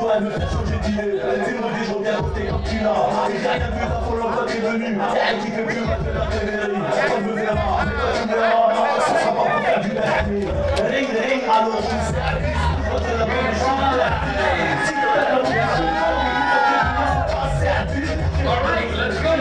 Quoi, me faire changer d'idée? Dis-moi des gens bien votés quand tu l'as. J'ai rien vu, la folle en toi t'es venu. Qui fait plus mal que la fédérie? On me verra, tu me verras. Ça sera pas pour faire du dernier. Ring, ring, alors je sais à qui. Quand c'est la bonne journée, la fédérie. Si t'as la bonne journée, c'est à qui. All right, let's go, baby.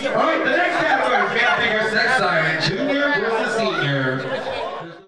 Alright, the next category, Cat Finger Sex Siren Jr.